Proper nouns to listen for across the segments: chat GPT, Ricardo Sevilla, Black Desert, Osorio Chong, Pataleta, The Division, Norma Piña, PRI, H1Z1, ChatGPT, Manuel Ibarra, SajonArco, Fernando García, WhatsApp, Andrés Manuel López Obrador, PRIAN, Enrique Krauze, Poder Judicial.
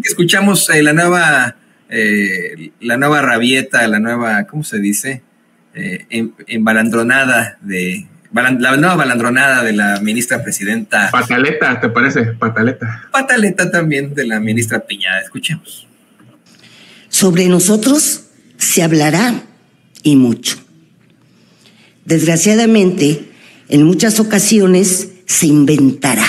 que escuchamos la nueva rabieta, la nueva, ¿cómo se dice? La nueva balandronada de la ministra presidenta. Pataleta, ¿te parece? Pataleta. Pataleta también de la ministra Piña. Escuchemos. Sobre nosotros se hablará y mucho. Desgraciadamente, en muchas ocasiones se inventará.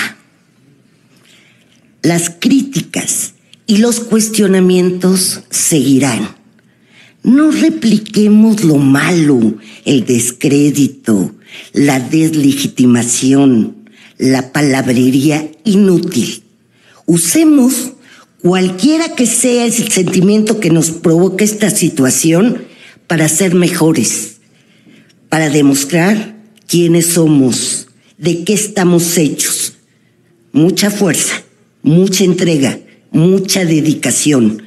Las críticas y los cuestionamientos seguirán. No repliquemos lo malo, el descrédito, la deslegitimación, la palabrería inútil. Usemos, cualquiera que sea el sentimiento que nos provoque esta situación, para ser mejores, para demostrar quiénes somos, de qué estamos hechos. Mucha fuerza, mucha entrega, mucha dedicación.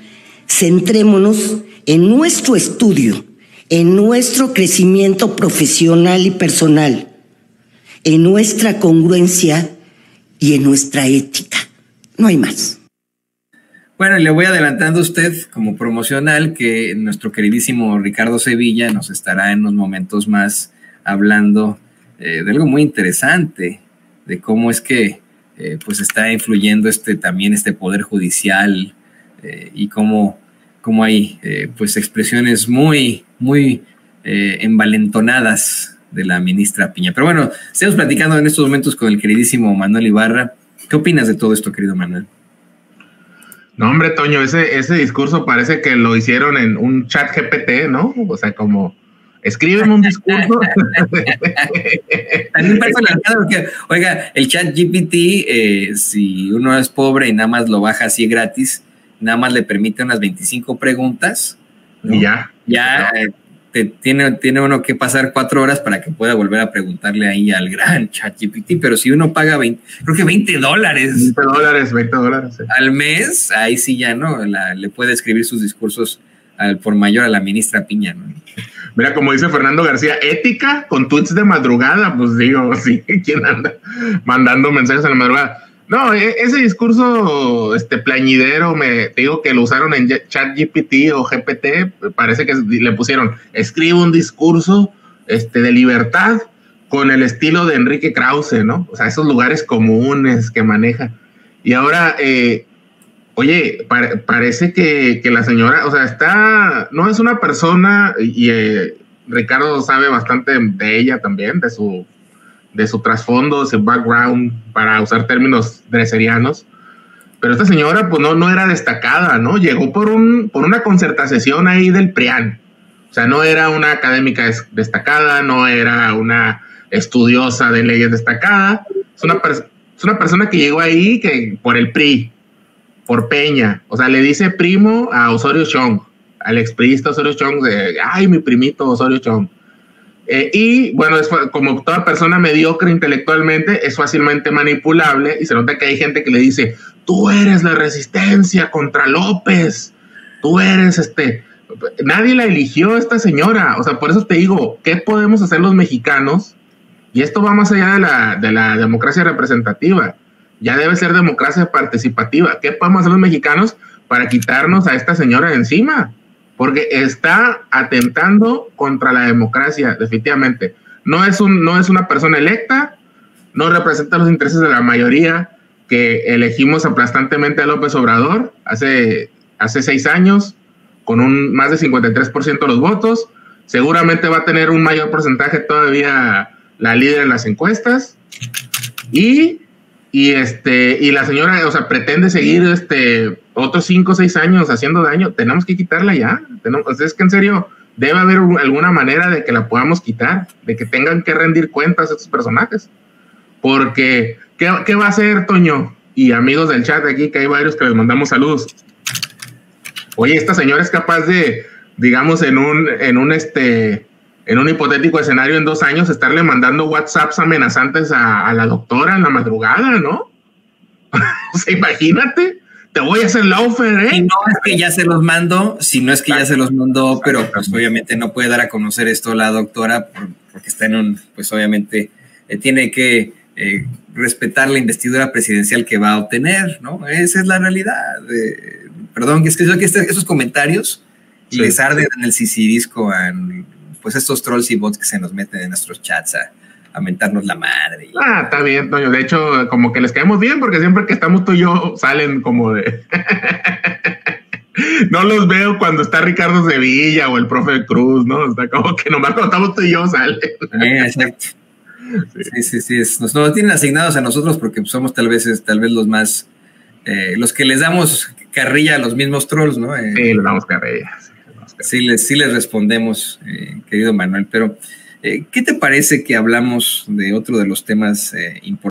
Centrémonos en nuestro estudio, en nuestro crecimiento profesional y personal, en nuestra congruencia y en nuestra ética. No hay más. Bueno, le voy adelantando a usted como promocional que nuestro queridísimo Ricardo Sevilla nos estará en unos momentos más hablando de algo muy interesante, de cómo es que pues está influyendo también este poder judicial y cómo hay pues expresiones muy, muy envalentonadas de la ministra Piña. Pero bueno, estamos platicando en estos momentos con el queridísimo Manuel Ibarra. ¿Qué opinas de todo esto, querido Manuel? No, hombre, Toño, ese discurso parece que lo hicieron en un chat GPT, ¿no? O sea, como, escríbeme un discurso. También personalizado, porque, oiga, el chat GPT, si uno es pobre y nada más lo baja así gratis, nada más le permite unas 25 preguntas, ¿no? Y ya. Tiene uno que pasar 4 horas para que pueda volver a preguntarle ahí al gran ChatGPT, pero si uno paga $20 al mes, ahí sí ya no, le puede escribir sus discursos por mayor a la ministra Piña, ¿no? Mira, como dice Fernando García, ética con tweets de madrugada, pues digo, sí, ¿quién anda mandando mensajes a la madrugada? No, ese discurso plañidero, te digo que lo usaron en ChatGPT o GPT, parece que le pusieron, escribe un discurso de libertad con el estilo de Enrique Krauze, ¿no? O sea, esos lugares comunes que maneja. Y ahora, oye, parece que la señora, o sea, no es una persona, y Ricardo sabe bastante de ella también, de su trasfondo, de su background, para usar términos dreserianos. Pero esta señora, pues no era destacada, ¿no? Llegó por una concertación ahí del PRIAN. O sea, no era una académica destacada, no era una estudiosa de leyes destacada. Es una persona que llegó ahí por el PRI, por Peña. O sea, le dice primo a Osorio Chong, al expriista Osorio Chong, ay, mi primito Osorio Chong. Y bueno, como toda persona mediocre intelectualmente, es fácilmente manipulable y se nota que hay gente que le dice, tú eres la resistencia contra López, tú eres nadie la eligió esta señora. O sea, por eso te digo, ¿qué podemos hacer los mexicanos? Y esto va más allá de la democracia representativa, ya debe ser democracia participativa. ¿Qué podemos hacer los mexicanos para quitarnos a esta señora de encima? Porque está atentando contra la democracia, definitivamente. No es una persona electa, no representa los intereses de la mayoría que elegimos aplastantemente a López Obrador hace 6 años, con más de 53% de los votos. Seguramente va a tener un mayor porcentaje todavía la líder en las encuestas. Y la señora, o sea, pretende seguir otros 5 o 6 años haciendo daño. Tenemos que quitarla ya. Es que en serio, debe haber alguna manera de que la podamos quitar, de que tengan que rendir cuentas estos personajes. Porque, ¿qué va a hacer, Toño? Y amigos del chat aquí, que hay varios que les mandamos saludos. Oye, esta señora es capaz de, digamos, en un hipotético escenario en 2 años, estarle mandando WhatsApps amenazantes a la doctora en la madrugada, ¿no? O sea, imagínate, te voy a hacer la offer, ¿eh? Si no es que ya se los mando, pero pues obviamente no puede dar a conocer esto la doctora, porque está pues obviamente tiene que respetar la investidura presidencial que va a obtener, ¿no? Esa es la realidad. Perdón, que es que yo que esos comentarios sí les arden en el sisirisco a pues estos trolls y bots que se nos meten en nuestros chats a mentarnos la madre. Ah, está bien, Toño. De hecho, como que les caemos bien porque siempre que estamos tú y yo salen como de... No los veo cuando está Ricardo Sevilla o el profe Cruz, ¿no? Está como que nomás cuando estamos tú y yo salen. Exacto. Sí. Nos tienen asignados a nosotros porque somos tal vez los más... los que les damos carrilla a los mismos trolls, ¿no? Sí, les damos carrilla. Sí les respondemos, querido Manuel. Pero, ¿qué te parece que hablamos de otro de los temas importantes?